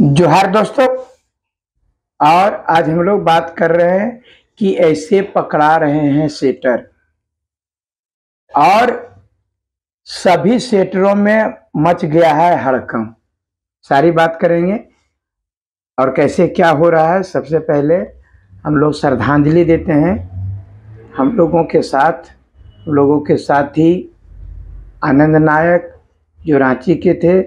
जोहार दोस्तों, और आज हम लोग बात कर रहे हैं कि ऐसे पकड़ा रहे हैं सेटर, और सभी सेटरों में मच गया है हड़कंप। सारी बात करेंगे और कैसे क्या हो रहा है। सबसे पहले हम लोग श्रद्धांजलि देते हैं हम लोगों के साथ ही आनंद नायक जो रांची के थे,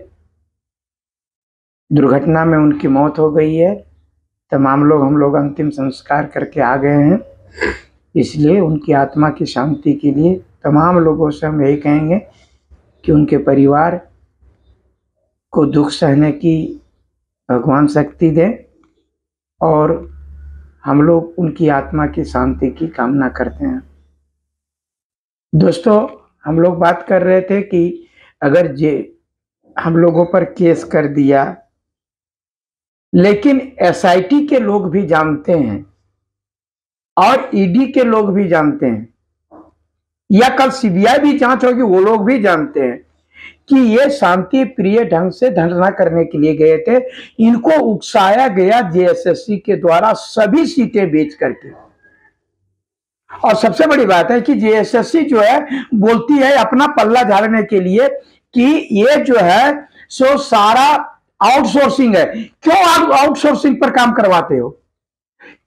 दुर्घटना में उनकी मौत हो गई है। तमाम लोग हम अंतिम संस्कार करके आ गए हैं, इसलिए उनकी आत्मा की शांति के लिए तमाम लोगों से हम यही कहेंगे कि उनके परिवार को दुख सहने की भगवान शक्ति दे, और हम लोग उनकी आत्मा की शांति की कामना करते हैं। दोस्तों, हम लोग बात कर रहे थे कि अगर ये हम लोगों पर केस कर दिया, लेकिन एसआईटी के लोग भी जानते हैं और ईडी के लोग भी जानते हैं, या कल सीबीआई भी जांच होगी, वो लोग भी जानते हैं कि ये शांति प्रिय ढंग से धरना करने के लिए गए थे। इनको उकसाया गया जेएसएससी के द्वारा सभी सीटें बेच करके। और सबसे बड़ी बात है कि जेएसएससी जो है बोलती है अपना पल्ला झाड़ने के लिए कि ये जो है सो सारा आउटसोर्सिंग है। क्यों आप आउटसोर्सिंग पर काम करवाते हो?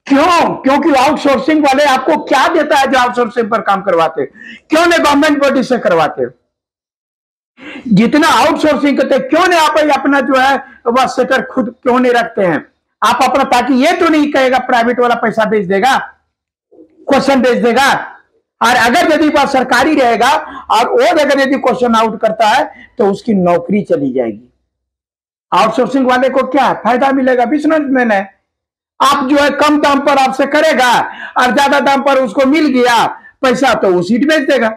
क्योंकि आउटसोर्सिंग वाले आपको क्या देता है जो आउटसोर्सिंग पर काम करवाते हो? क्यों नहीं गवर्नमेंट बॉडी से करवाते हो? जितना आउटसोर्सिंग करते क्यों नहीं आप अपना जो है वह सेटर खुद क्यों नहीं रखते हैं आप अपना, ताकि ये तो नहीं कहेगा प्राइवेट वाला पैसा बेच देगा, क्वेश्चन बेच देगा। और अगर यदि बात सरकारी रहेगा और वो अगर यदि क्वेश्चन आउट करता है तो उसकी नौकरी चली जाएगी। आउटसोर्सिंग वाले को क्या फायदा मिलेगा? बिजनेसमैन है। आप जो है कम दाम पर आपसे करेगा और ज्यादा दाम पर उसको मिल गया पैसा तो वो सीट बेच देगा।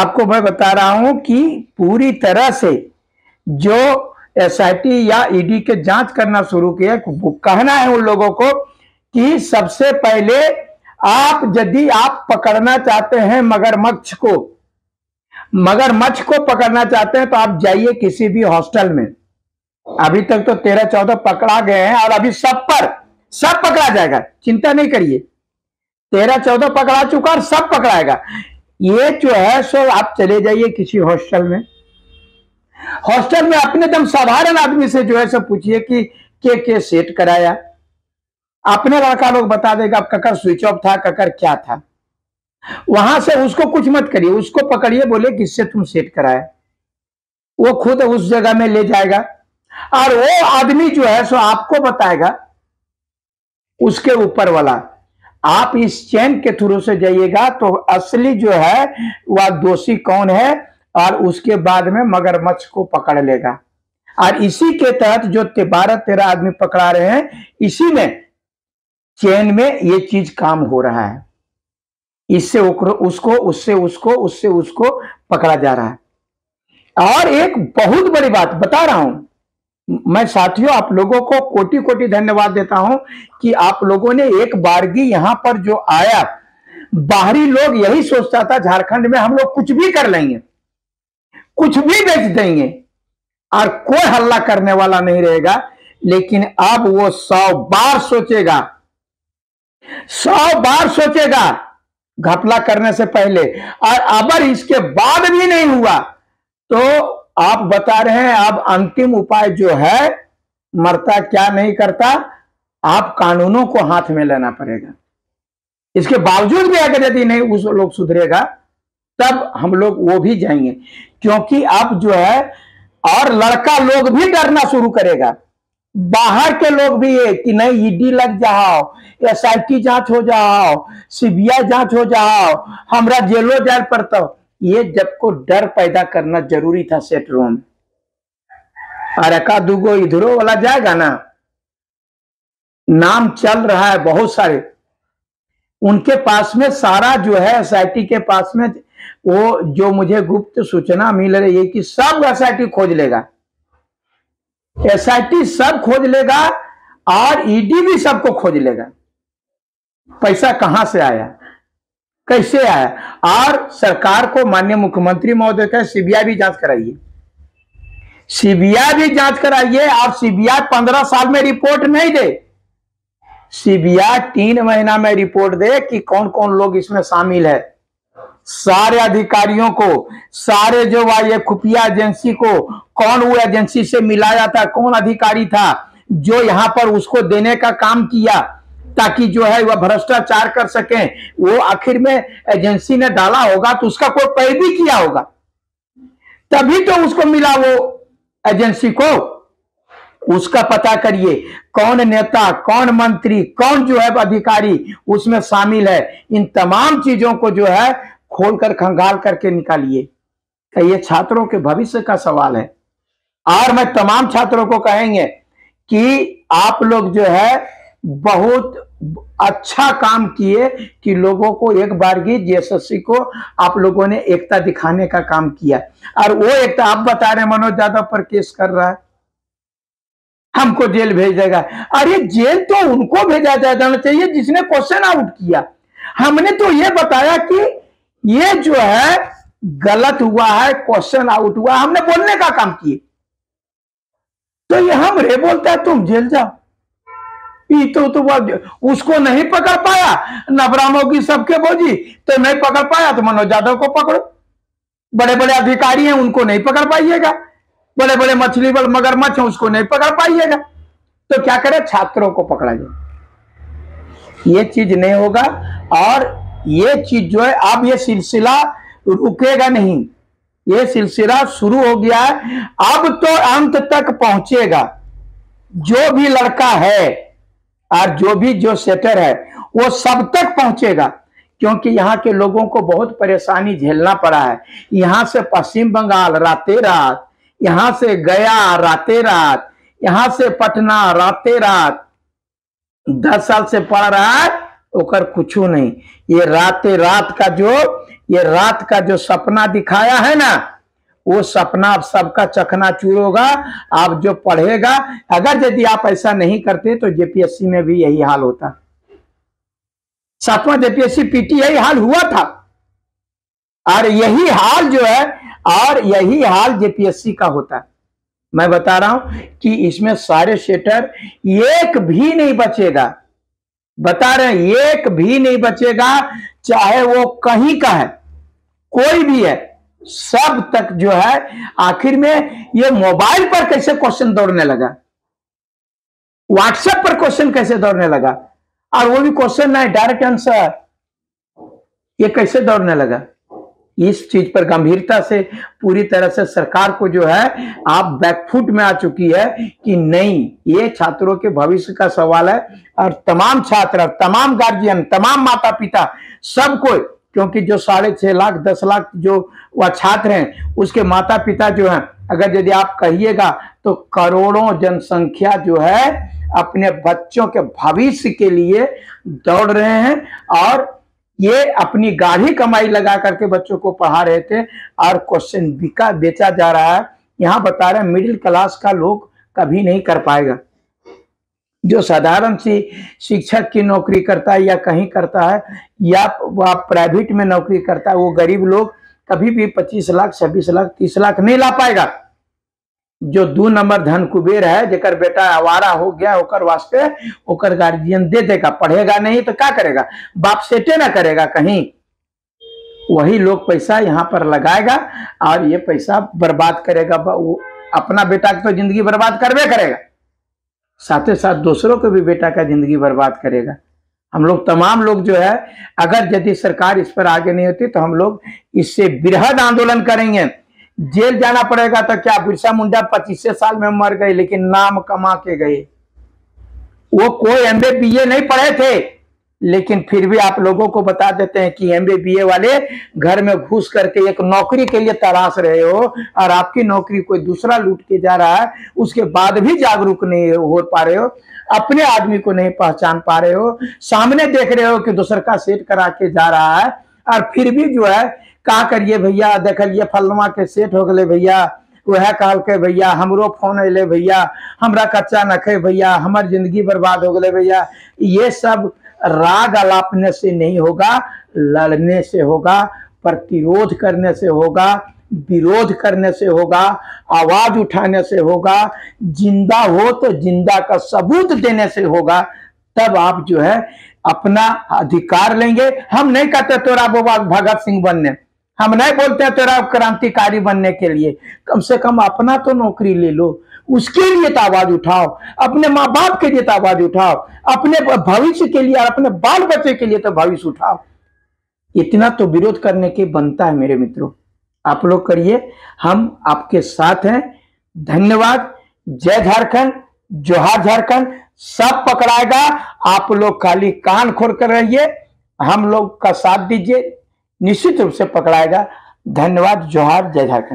आपको मैं बता रहा हूं कि पूरी तरह से जो एसआईटी या ईडी के जांच करना शुरू किया, कहना है उन लोगों को कि सबसे पहले आप यदि आप पकड़ना चाहते हैं मगरमच्छ को पकड़ना चाहते हैं तो आप जाइए किसी भी हॉस्टल में। अभी तक तो 13-14 पकड़ा गए हैं और अभी सब पकड़ा जाएगा, चिंता नहीं करिए। 13-14 पकड़ा चुका और सब पकड़ाएगा। ये जो है सो आप चले जाइए किसी हॉस्टल में अपने दम साधारण आदमी से जो है सो पूछिए कि के सेट कराया। अपने लड़का लोग बता देगा ककर स्विच ऑफ था, ककर क्या था। वहां से उसको कुछ मत करिए, उसको पकड़िए, बोले किससे तुम सेट कराया, वो खुद उस जगह में ले जाएगा और वो आदमी जो है सो आपको बताएगा। उसके ऊपर वाला आप इस चैन के थ्रू से जाइएगा तो असली जो है वह दोषी कौन है, और उसके बाद में मगरमच्छ को पकड़ लेगा। और इसी के तहत जो 12-13 आदमी पकड़ा रहे हैं, इसी में चेन में ये चीज काम हो रहा है। इससे उसको पकड़ा जा रहा है। और एक बहुत बड़ी बात बता रहा हूं मैं साथियों, आप लोगों को कोटि-कोटि धन्यवाद देता हूं कि आप लोगों ने एक बारगी यहां पर जो आया। बाहरी लोग यही सोचता था झारखंड में हम लोग कुछ भी कर लेंगे, कुछ भी बेच देंगे और कोई हल्ला करने वाला नहीं रहेगा। लेकिन अब वो 100 बार सोचेगा घपला करने से पहले। और अगर इसके बाद भी नहीं हुआ तो आप बता रहे हैं अब अंतिम उपाय जो है मरता क्या नहीं करता, आप कानूनों को हाथ में लेना पड़ेगा। इसके बावजूद भी अगर यदि नहीं उस लोग सुधरेगा तब हम लोग वो भी जाएंगे, क्योंकि आप जो है और लड़का लोग भी डरना शुरू करेगा। बाहर के लोग भी है कि नहीं ईडी लग जाओ, एसआईटी जांच हो जाओ, सीबीआई जांच हो जाओ, हमरा जेलो जाए पड़ता। ये जब को डर पैदा करना जरूरी था सेटरों में। और एका दुगो इधरों वाला जाएगा ना, नाम चल रहा है बहुत सारे उनके पास में। सारा जो है एसआईटी के पास में वो जो मुझे गुप्त सूचना मिल रही है कि सब एसआईटी खोज लेगा, एसआईटी सब खोज लेगा और ईडी भी सबको खोज लेगा। पैसा कहां से आया, कैसे आया? और सरकार को माननीय मुख्यमंत्री महोदय का सीबीआई भी जांच कराइए, सीबीआई भी जांच कराइए। आप सीबीआई 15 साल में रिपोर्ट नहीं दे, सीबीआई 3 महीना में रिपोर्ट दे कि कौन कौन लोग इसमें शामिल है। सारे अधिकारियों को, सारे जो ये खुफिया एजेंसी को, कौन वो एजेंसी से मिलाया था, कौन अधिकारी था जो यहाँ पर उसको देने का काम किया ताकि जो है वह भ्रष्टाचार कर सके, वो आखिर में एजेंसी ने डाला होगा तो उसका कोई पैरवी किया होगा, तभी तो उसको मिला वो एजेंसी को। उसका पता करिए कौन नेता, कौन मंत्री, कौन जो है अधिकारी उसमें शामिल है। इन तमाम चीजों को जो है खोलकर खंगाल करके निकालिए। ये छात्रों के भविष्य का सवाल है। और मैं तमाम छात्रों को कहेंगे कि आप लोग जो है बहुत अच्छा काम किए कि लोगों को एक बारगी जेएसएससी को आप लोगों ने एकता दिखाने का काम किया। और वो एकता आप बता रहे मनोज यादव पर केस कर रहा है, हमको जेल भेज देगा। अरे जेल तो उनको भेजा जाना चाहिए जिसने क्वेश्चन आउट किया। हमने तो ये बताया कि ये जो है गलत हुआ है, क्वेश्चन आउट हुआ, हमने बोलने का काम किए। तो ये हम रे बोलता है तुम जेल जाओ। तो उसको नहीं पकड़ पाया नबरामों की सबके बोझी, तो नहीं पकड़ पाया तो मनोज यादव को पकड़ो। बड़े बड़े अधिकारी हैं उनको नहीं पकड़ पाइएगा, बड़े बड़े मछली बल मगरमच्छ हैं उसको नहीं पकड़ पाइएगा, तो क्या करे छात्रों को पकड़ा जाए। ये चीज नहीं होगा और ये चीज जो है अब ये सिलसिला रुकेगा नहीं, ये सिलसिला शुरू हो गया है, अब तो अंत तक पहुंचेगा। जो भी लड़का है और जो भी जो सेटर है वो सब तक पहुंचेगा, क्योंकि यहाँ के लोगों को बहुत परेशानी झेलना पड़ा है। यहाँ से पश्चिम बंगाल रातें रात, यहाँ से गया रातें रात, यहाँ से पटना रातें रात। 10 साल से पढ़ रहा है ओकर कुछ नहीं। ये रातें रात का जो सपना दिखाया है ना, वो सपना आप सबका चकनाचूर होगा। आप जो पढ़ेगा, अगर यदि आप ऐसा नहीं करते तो जेपीएससी में भी यही हाल होता। 7वां जेपीएससी पीटी यही हाल हुआ था और यही हाल जो है जेपीएससी का होता है। मैं बता रहा हूं कि इसमें सारे सेटर एक भी नहीं बचेगा, बता रहे हैं एक भी नहीं बचेगा, चाहे वो कहीं का है कोई भी है, सब तक जो है। आखिर में ये मोबाइल पर कैसे क्वेश्चन दौड़ने लगा, व्हाट्सएप पर क्वेश्चन कैसे दौड़ने लगा, और वो भी क्वेश्चन नहीं डायरेक्ट आंसर, ये कैसे दौड़ने लगा। इस चीज पर गंभीरता से पूरी तरह से सरकार को जो है आप बैकफुट में आ चुकी है कि नहीं, ये छात्रों के भविष्य का सवाल है। और तमाम छात्र, तमाम गार्जियन, तमाम माता पिता सबको, क्योंकि जो 6.5 लाख 10 लाख जो वह छात्र हैं उसके माता पिता जो हैं, अगर यदि आप कहिएगा तो करोड़ों जनसंख्या जो है अपने बच्चों के भविष्य के लिए दौड़ रहे हैं और ये अपनी गाढ़ी कमाई लगा करके बच्चों को पढ़ा रहे थे और क्वेश्चन बेचा जा रहा है। यहाँ बता रहे मिडिल क्लास का लोग कभी नहीं कर पाएगा। जो साधारण सी शिक्षक की नौकरी करता है या कहीं करता है या वह प्राइवेट में नौकरी करता है, वो गरीब लोग कभी भी 25 लाख 26 लाख 30 लाख नहीं ला पाएगा। जो 2 नंबर धन कुबेर है, जेकर बेटा आवारा हो गया, ओकर वास्ते ओकर गार्जियन दे देगा, पढ़ेगा नहीं तो क्या करेगा, बाप सेटे ना करेगा कहीं, वही लोग पैसा यहाँ पर लगाएगा और ये पैसा बर्बाद करेगा। वो अपना बेटा तो जिंदगी बर्बाद करवे करेगा, साथ ही साथ दूसरों को भी बेटा का जिंदगी बर्बाद करेगा। हम लोग तमाम लोग जो है, अगर यदि सरकार इस पर आगे नहीं होती तो हम लोग इससे बृहद आंदोलन करेंगे। जेल जाना पड़ेगा तो क्या बिरसा मुंडा 25 साल में मर गए लेकिन नाम कमा के गए। वो कोई MBA नहीं पढ़े थे लेकिन फिर भी आप लोगों को बता देते हैं कि MBA वाले घर में घुस करके एक नौकरी के लिए तलाश रहे हो और आपकी नौकरी कोई दूसरा लूट के जा रहा है, उसके बाद भी जागरूक नहीं हो पा रहे हो, अपने आदमी को नहीं पहचान पा रहे हो। सामने देख रहे हो कि दूसर का सेट करा के जा रहा है और फिर भी जो है का करिए भैया, देखलिए फलमा के सेट हो गए भैया, वह कहल के भैया हमरो फोन अले भैया, हमरा कच्चा नखे भैया, हमार जिंदगी बर्बाद हो गए भैया। ये सब राग अलापने से नहीं होगा, लड़ने से होगा, प्रतिरोध करने से होगा, विरोध करने से होगा, आवाज उठाने से होगा, जिंदा हो तो जिंदा का सबूत देने से होगा, तब आप जो है अपना अधिकार लेंगे। हम नहीं कहते तोरा बाबा भगत सिंह बनने, हम नहीं बोलते तोरा क्रांतिकारी बनने के लिए, कम से कम अपना तो नौकरी ले लो, उसके लिए तो आवाज उठाओ, अपने माँ बाप के लिए तो आवाज उठाओ, अपने भविष्य के लिए और अपने बाल बच्चे के लिए तो भविष्य उठाओ। इतना तो विरोध करने के बनता है मेरे मित्रों, आप लोग करिए, हम आपके साथ हैं। धन्यवाद। जय झारखंड, जोहार झारखंड, सब पकड़ाएगा। आप लोग खाली कान खोलकर रहिए, हम लोग का साथ दीजिए, निश्चित रूप से पकड़ाएगा। धन्यवाद। जोहार, जय झारखंड।